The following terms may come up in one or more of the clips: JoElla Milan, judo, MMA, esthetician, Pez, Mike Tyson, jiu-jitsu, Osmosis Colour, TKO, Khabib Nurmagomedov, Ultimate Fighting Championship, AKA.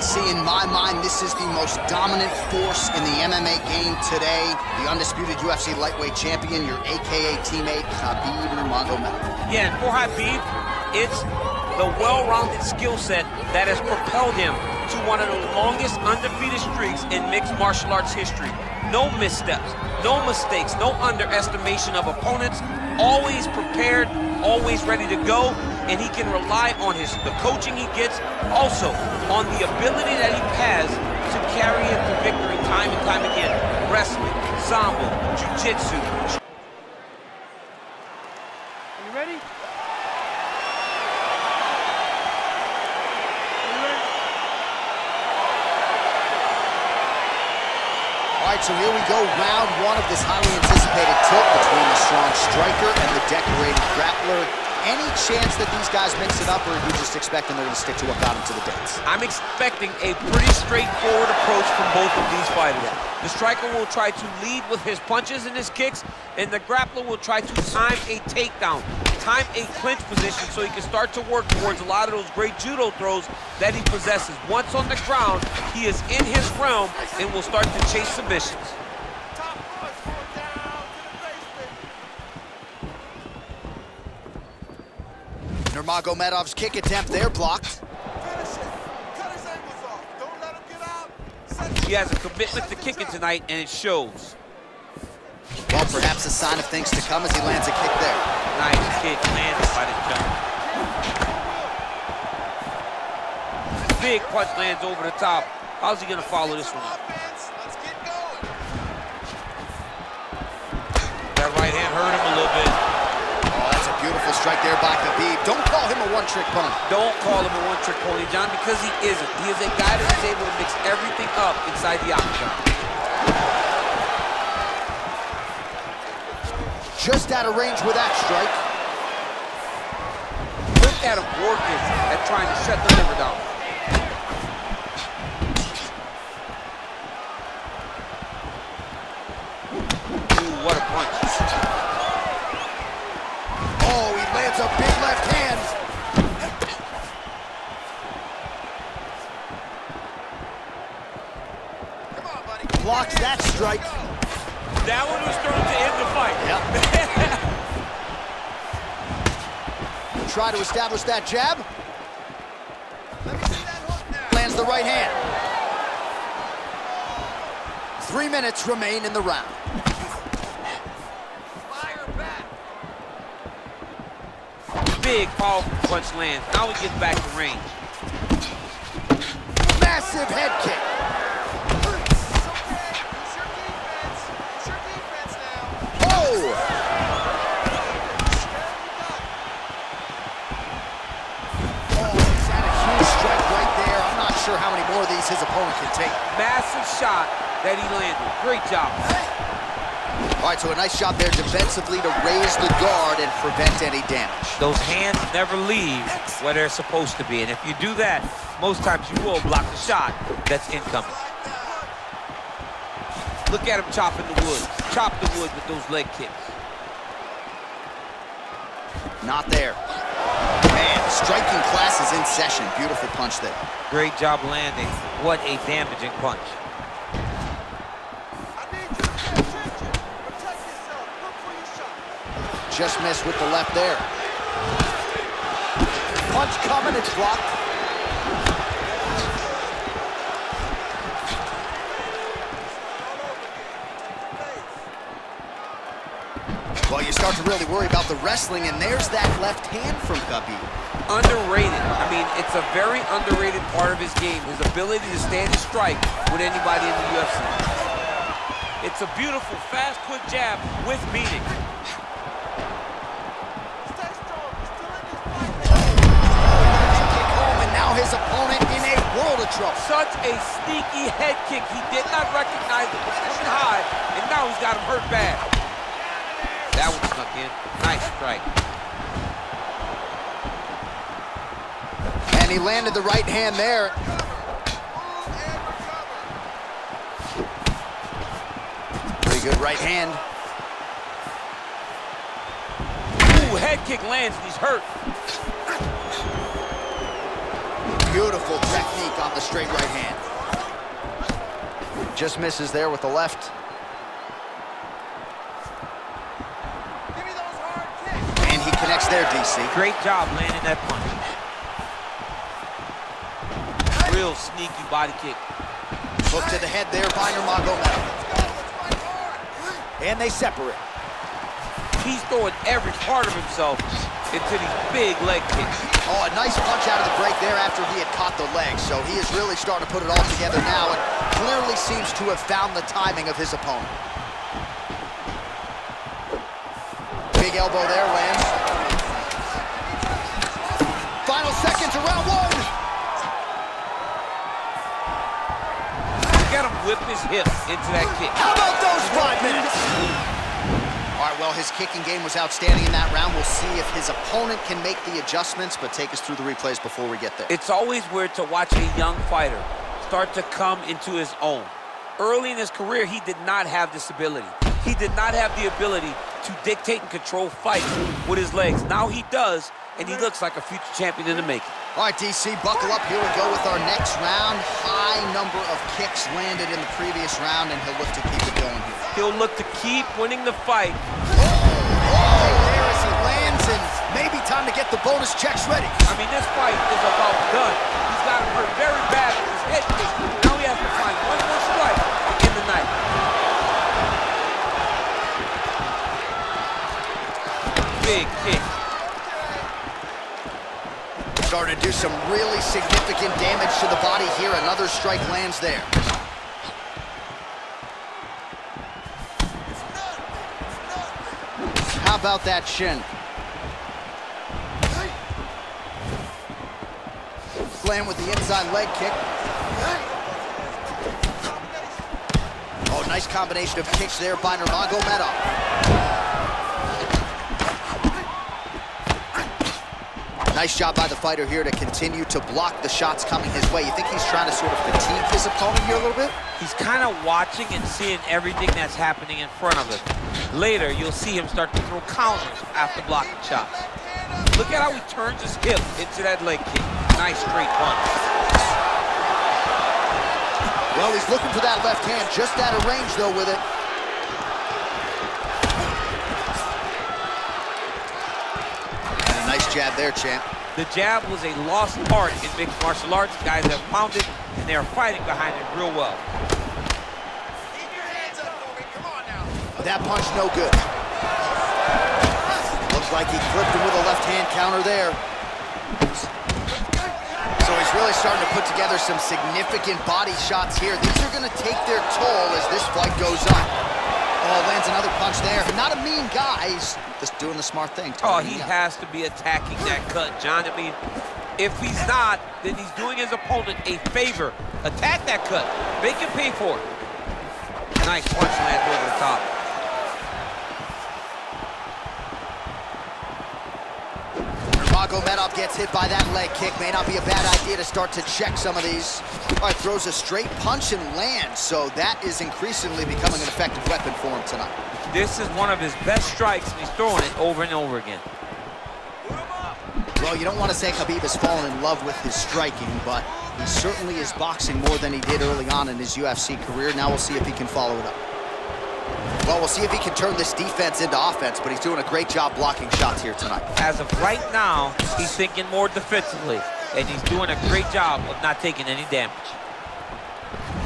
see, in my mind, this is the most dominant force in the MMA game today. The undisputed UFC lightweight champion, your AKA teammate, Khabib Nurmagomedov. Yeah, for Khabib, it's the well-rounded skill set that has propelled him to one of the longest undefeated streaks in mixed martial arts history. No missteps, no mistakes, no underestimation of opponents. Always prepared, always ready to go, and he can rely on the coaching he gets, also on the ability that he has to carry him to victory time and time again. Wrestling, samba, jiu-jitsu. Are you ready? All right, so here we go, round one of this highly anticipated tilt between the strong striker and the decorated grappler. Any chance that these guys mix it up, or are you just expecting they're going to stick to what got them to the dance? I'm expecting a pretty straightforward approach from both of these fighters. The striker will try to lead with his punches and his kicks, and the grappler will try to time a takedown, time a clinch position, so he can start to work towards a lot of those great judo throws that he possesses. Once on the ground, he is in his realm and will start to chase submissions. Nurmagomedov's kick attempt, they're blocked. He has a commitment to kicking tonight, and it shows. Well, perhaps a sign of things to come as he lands a kick there. Nice kick landed by the jump. Big punch lands over the top. How's he gonna follow this one up? That right hand hurt him a little bit. Oh, that's a beautiful strike there by Khabib. Don't call him a one-trick pony. Don't call him a one-trick pony, John, because he isn't. He is a guy that is able to mix everything up inside the octagon. Just out of range with that strike. Look at him working at trying to shut the liver down. Ooh, what a punch. Oh, he lands a big left hand. Come on, buddy. Blocks that strike. That one was thrown to end the fight. Yep. Try to establish that jab. Let me see that hook now. Lands the right hand. 3 minutes remain in the round. Fire back. Big powerful punch lands. Now he gets back to range. Massive head kick. How many more of these his opponent can take. Massive shot that he landed. Great job. All right, so a nice shot there defensively to raise the guard and prevent any damage. Those hands never leave where they're supposed to be, and if you do that, most times you will block the shot that's incoming. Look at him chopping the wood. Chop the wood with those leg kicks. Not there. Striking class is in session. Beautiful punch there. Great job landing. What a damaging punch. Just missed with the left there. Punch coming, it's blocked. Well, you start to really worry about the wrestling, and there's that left hand from Khabib. Underrated. I mean, it's a very underrated part of his game, his ability to stand and strike with anybody in the UFC. It's a beautiful, fast, quick jab with meaning. Stay strong. Still in this fight. Kick home, and now his opponent in a world of trouble. Such a sneaky head kick. He did not recognize the position high, and now he's got him hurt bad. That one snuck in. Nice strike. And he landed the right hand there. Pretty good right hand. Ooh, head kick lands and he's hurt. Beautiful technique on the straight right hand. Just misses there with the left. Give me those hard kicks. And he connects there, DC. Great job landing that punch. Real sneaky body kick. Hook to the head there by Nurmagomedov. And they separate. He's throwing every part of himself into these big leg kicks. Oh, a nice punch out of the break there after he had caught the leg. So he is really starting to put it all together now and clearly seems to have found the timing of his opponent. Big elbow there, lands. Final seconds of round one. You got him whip his hip into that kick. How about those 5 minutes? Well, his kicking game was outstanding in that round. We'll see if his opponent can make the adjustments, but take us through the replays before we get there. It's always weird to watch a young fighter start to come into his own. Early in his career, he did not have this ability. He did not have the ability to dictate and control fights with his legs. Now he does, and he looks like a future champion in the making. All right, DC, buckle up. Here we go with our next round. High number of kicks landed in the previous round, and he'll look to keep it going here. He'll look to keep winning the fight. Oh, there as he lands, and maybe time to get the bonus checks ready. I mean, this fight is about done. He's got him hurt very bad with his head kick. Now he has to find one more strike in the night. Big kick. Starting to do some really significant damage to the body here. Another strike lands there. How about that shin? Slam with the inside leg kick. Oh, nice combination of kicks there by Nurmagomedov. Nice job by the fighter here to continue to block the shots coming his way. You think he's trying to sort of fatigue his opponent here a little bit? He's kind of watching and seeing everything that's happening in front of him. Later, you'll see him start to throw counters after blocking shots. Look at how he turns his hip into that leg kick. Nice straight punch. Well, he's looking for that left hand, just out of range, though, with it. Nice jab there, champ. The jab was a lost art in mixed martial arts. Guys have found it, and they are fighting behind it real well. Keep your hands up, Kobe. Come on now. That punch, no good. Looks like he clipped him with a left-hand counter there. So he's really starting to put together some significant body shots here. These are going to take their toll as this fight goes on. Oh, lands another punch there. Not a mean guy. He's just doing the smart thing. Oh, he has to be attacking that cut, John. I mean, if he's not, then he's doing his opponent a favor. Attack that cut. Make him pay for it. Nice punch lands over the top. Nurmagomedov gets hit by that leg kick. May not be a bad idea to start to check some of these. All right, throws a straight punch and lands, so that is increasingly becoming an effective weapon for him tonight. This is one of his best strikes, and he's throwing it over and over again. Well, you don't want to say Khabib has fallen in love with his striking, but he certainly is boxing more than he did early on in his UFC career. Now we'll see if he can follow it up. Well, we'll see if he can turn this defense into offense, but he's doing a great job blocking shots here tonight. As of right now, he's thinking more defensively, and he's doing a great job of not taking any damage.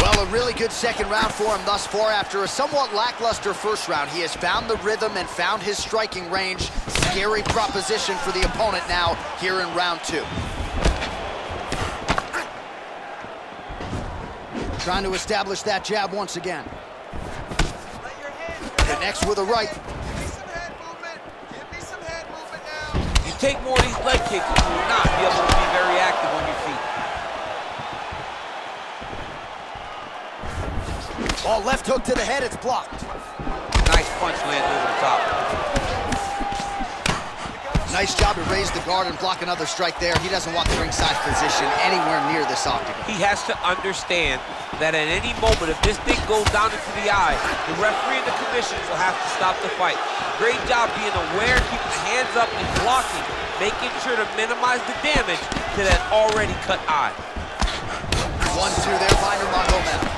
Well, a really good second round for him thus far. After a somewhat lackluster first round, he has found the rhythm and found his striking range. Scary proposition for the opponent now here in round two. Trying to establish that jab once again. Next with a right. Give me some head movement. Give me some head movement now. You take more of these leg kicks, you will not be able to be very active on your feet. Oh, left hook to the head, it's blocked. Nice punch lands over the top. Nice job to raise the guard and block another strike there. He doesn't want the ringside position anywhere near this octagon. He has to understand that at any moment, if this thing goes down into the eye, the referee and the commissioners will have to stop the fight. Great job being aware, keeping the hands up and blocking making sure to minimize the damage to that already cut eye. 1-2 there by Nurmagomedov.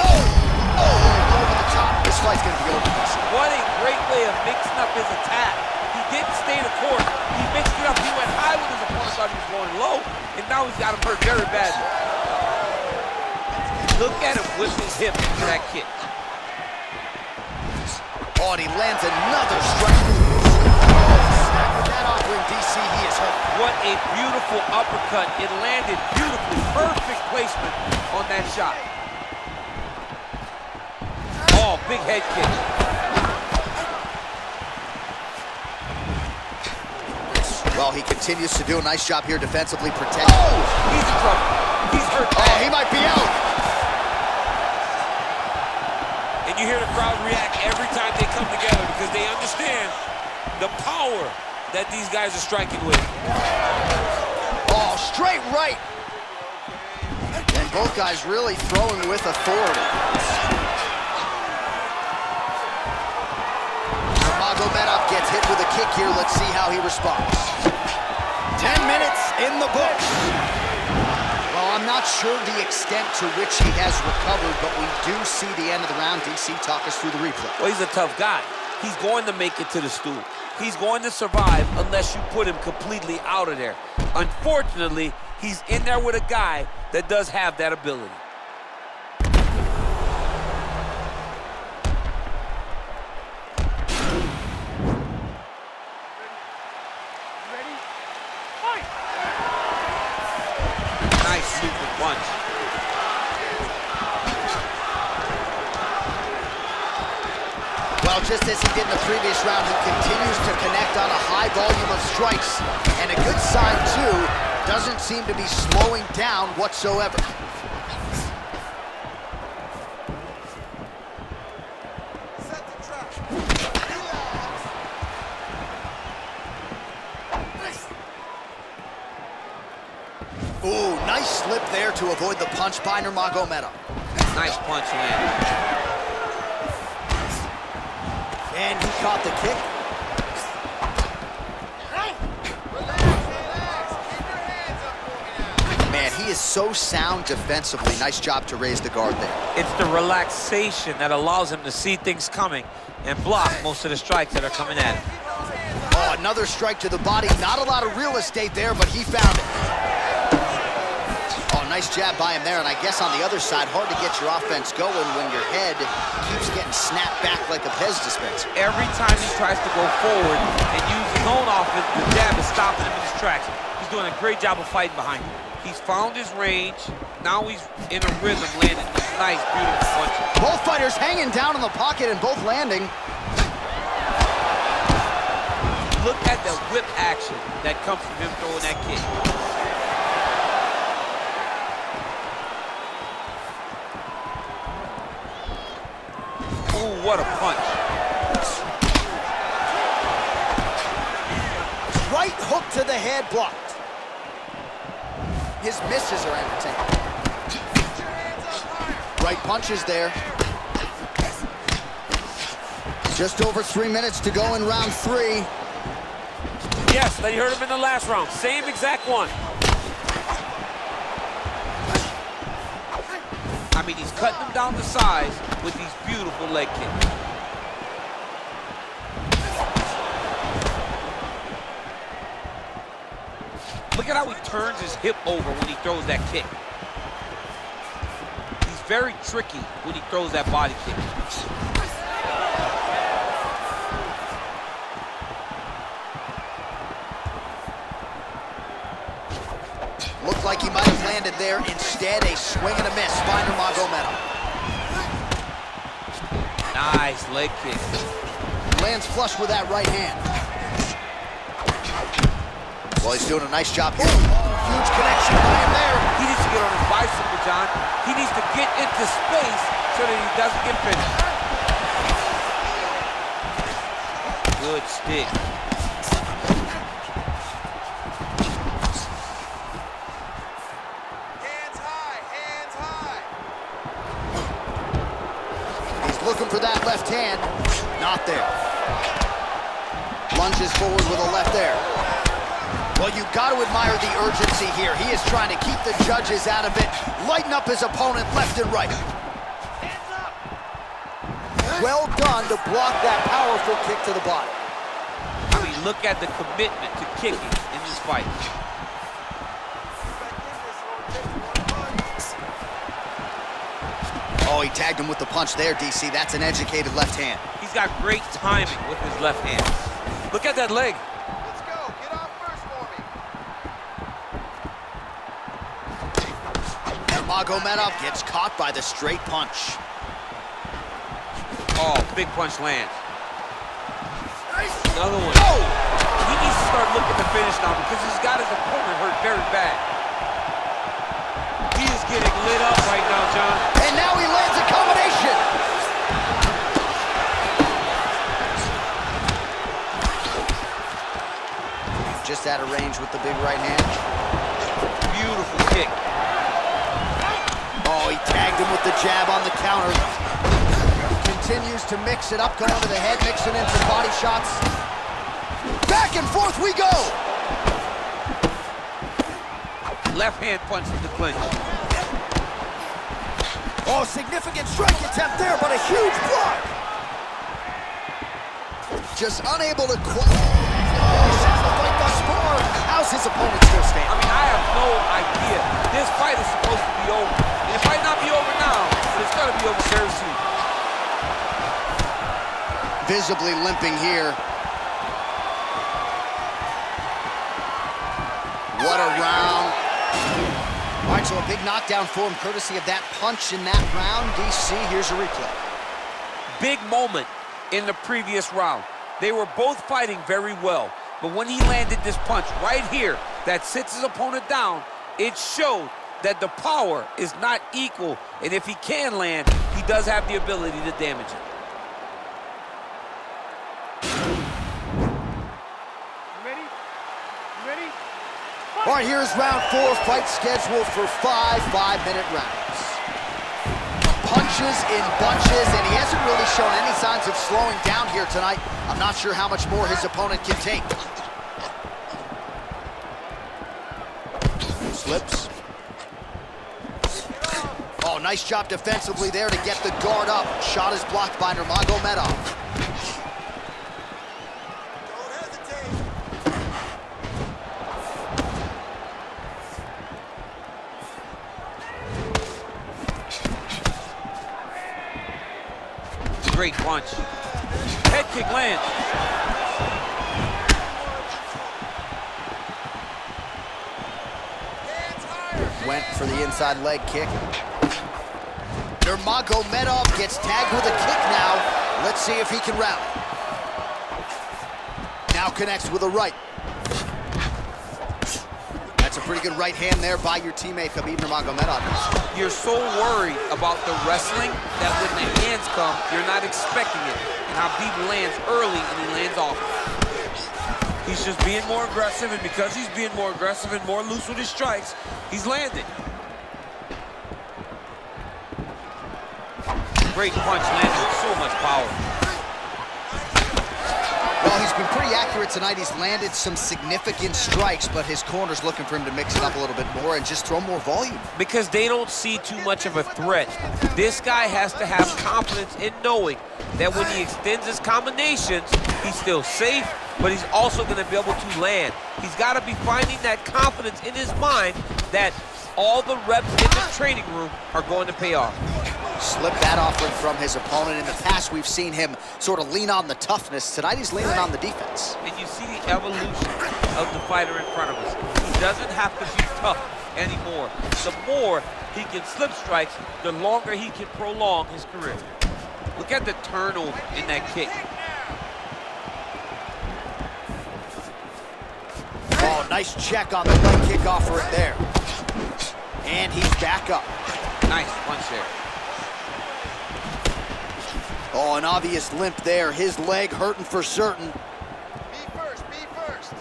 Oh! Over the top. This fight's going to be over. What a great way of mixing up his attack. He didn't stay the course. He mixed it up. He went high when his opponent thought he was going low, and now he's got him hurt very badly. Look at him whip his hip into that kick. Oh, and he lands another strike. Oh, snap with that offering, DC. He is hurt. What a beautiful uppercut. It landed beautifully. Perfect placement on that shot. Oh, big head kick. Well, he continues to do a nice job here defensively protecting. Oh, he's in trouble. He's hurt. Oh, he might be out. You hear the crowd react every time they come together because they understand the power that these guys are striking with. Oh, straight right. And both guys really throwing with authority. Nurmagomedov gets hit with a kick here. Let's see how he responds. 10 minutes in the books. I'm not sure the extent to which he has recovered, but we do see the end of the round. DC, talk us through the replay. Well, he's a tough guy. He's going to make it to the stool. He's going to survive unless you put him completely out of there. Unfortunately, he's in there with a guy that does have that ability. Well, just as he did in the previous round, he continues to connect on a high volume of strikes. And a good sign, too, doesn't seem to be slowing down whatsoever. Set the trap. Ooh, nice slip there to avoid the punch by Nurmagomedov. Nice punch, man. And he caught the kick. Man, he is so sound defensively. Nice job to raise the guard there. It's the relaxation that allows him to see things coming and block most of the strikes that are coming at him. Oh, another strike to the body. Not a lot of real estate there, but he found it. Oh, nice jab by him there. And I guess on the other side, hard to get your offense going when your head keeps getting snapped back like a Pez dispenser. Every time he tries to go forward and use his own offense, the jab is stopping him in his tracks. He's doing a great job of fighting behind him. He's found his range. Now he's in a rhythm, landing nice, beautiful punches. Both fighters hanging down in the pocket and both landing. Look at the whip action that comes from him throwing that kick. What a punch. Right hook to the head blocked. His misses are entertaining. Right punches there. Just over 3 minutes to go in round three. Yes, they heard him in the last round. Same exact one. I mean, he's cutting them down to size with these beautiful leg kicks. Look at how he turns his hip over when he throws that kick. He's very tricky when he throws that body kick. Looked like he might have landed there. Instead, a swing and a miss by Nurmagomedov. Nice leg kick. Lands flush with that right hand. Well, he's doing a nice job here. Huge connection by him there. He needs to get on his bicycle, John. He needs to get into space so that he doesn't get finished. Good stick. Looking for that left hand. Not there. lunges forward with a left there. Well, you've got to admire the urgency here. He is trying to keep the judges out of it, lighten up his opponent left and right. Hands up. Well done to block that powerful kick to the body. I mean, look at the commitment to kicking in this fight. Oh, he tagged him with the punch there, DC. That's an educated left hand. He's got great timing with his left hand. Look at that leg. Nurmagomedov gets caught by the straight punch. Oh, big punch lands. Nice. Another one. Oh! He needs to start looking at the finish now because he's got his opponent hurt very bad. He is getting lit up right now, John. And now he lands a combination. Just out of range with the big right hand. Beautiful kick. Oh, he tagged him with the jab on the counter. Continues to mix it up, going to the head, mixing in some body shots. Back and forth we go! Left hand punches the clinch. Oh, significant strike attempt there, but a huge block! Just unable to quite... He sends the fight thus far. How's his opponent still standing? I mean, I have no idea. This fight is supposed to be over. And it might not be over now, but it's gonna be over very soon. Visibly limping here. What a round. All right, so a big knockdown for him, courtesy of that punch in that round. DC, here's a replay. Big moment in the previous round. They were both fighting very well, but when he landed this punch right here that sits his opponent down, it showed that the power is not equal, and if he can land, he does have the ability to damage it. You ready? You ready? All right, here's round 4, fight scheduled for 5 5-minute rounds. Punches in bunches, and he hasn't really shown any signs of slowing down here tonight. I'm not sure how much more his opponent can take. Slips. Oh, nice job defensively there to get the guard up. Shot is blocked by Nurmagomedov. Don't hesitate. Great punch. Head kick lands. Went for the inside leg kick. Nurmagomedov gets tagged with a kick now. Let's see if he can rally. Now connects with a right. That's a pretty good right hand there by your teammate, Khabib Nurmagomedov. You're so worried about the wrestling that when the hands come, you're not expecting it. And Khabib lands early and he lands off. He's just being more aggressive, and because he's being more aggressive and more loose with his strikes, he's landed. Great punch landed with so much power. Well, he's been pretty accurate tonight. He's landed some significant strikes, but his corner's looking for him to mix it up a little bit more and just throw more volume. Because they don't see too much of a threat. This guy has to have confidence in knowing that when he extends his combinations, he's still safe, but he's also going to be able to land. He's got to be finding that confidence in his mind that all the reps in the training room are going to pay off. Slip that offering from his opponent. In the past, we've seen him sort of lean on the toughness. Tonight, he's leaning on the defense. And you see the evolution of the fighter in front of us. He doesn't have to be tough anymore. The more he can slip strikes, the longer he can prolong his career. Look at the turnover in that kick. Oh, nice check on the right kick offer right there. And he's back up. Nice punch there. Oh, an obvious limp there. His leg hurting for certain. Be first.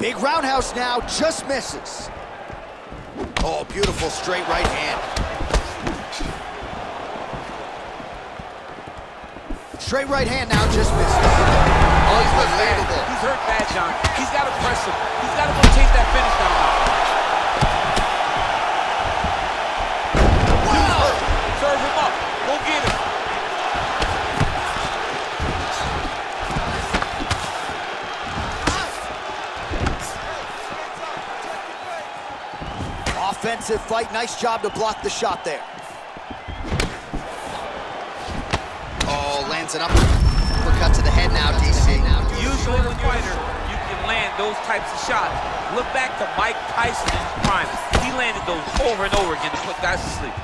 Big roundhouse now, just misses. Oh, beautiful straight right hand. Straight right hand now, just misses. aggressive. He's got to go chase that finish down now. Wow! Serve him up. Go get him. Offensive fight. Nice job to block the shot there. Oh, lands it up. Uppercut to the head now, DC. Usually the fighter, you can land those types of shots. Look back to Mike Tyson in his prime. He landed those over and over again to put guys to sleep.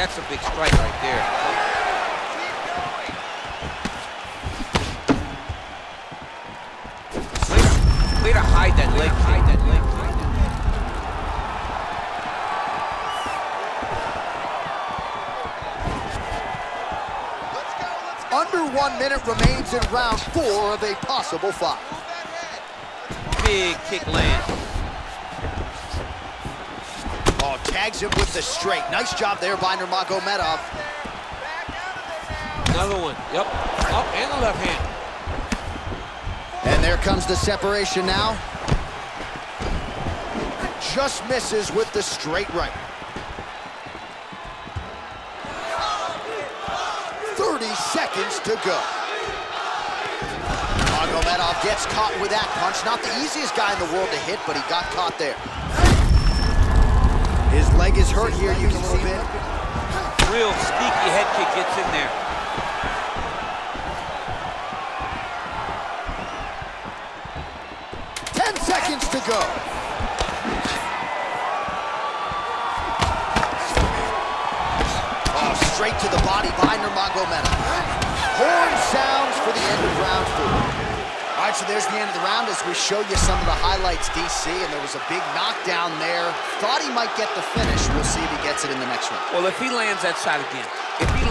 That's a big strike right there. Way to hide that leg. Hide that leg. Under 1 minute remains in round 4 of a possible 5. Big kick land. Tags him with the straight. Nice job there by Nurmagomedov. Another one. Yep. Up and the left hand. And there comes the separation now. Just misses with the straight right. 30 seconds to go. Nurmagomedov gets caught with that punch. Not the easiest guy in the world to hit, but he got caught there. His leg is hurt here, you can see it. Real sneaky head kick gets in there. Ten seconds to go. Oh, straight to the body by Nurmagomedov. Horn sounds for the end of round 4. All right, so there's the end of the round as we show you some of the highlights, DC, and there was a big knockdown there. Thought he might get the finish. We'll see if he gets it in the next round. Well, if he lands that shot again, it will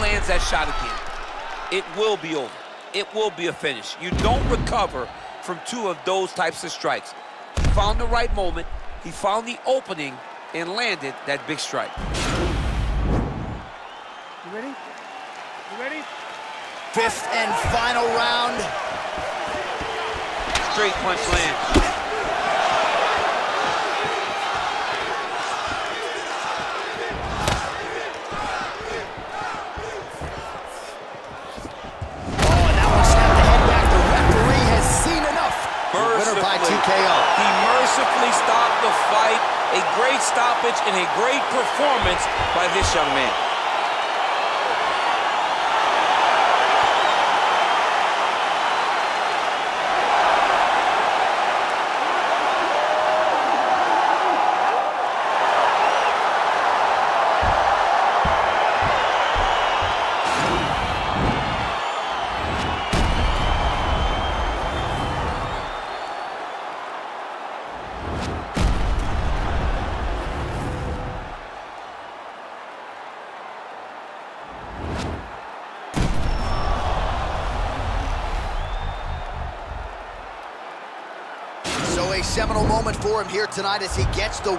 be over. It will be a finish. You don't recover from two of those types of strikes. He found the right moment, he found the opening, and landed that big strike. You ready? You ready? 5th and final round. Straight punch lands. Oh, and that one snapped the head back. The referee has seen enough. Winner by TKO. He mercifully stopped the fight. A great stoppage and a great performance by this young man. So a seminal moment for him here tonight as he gets the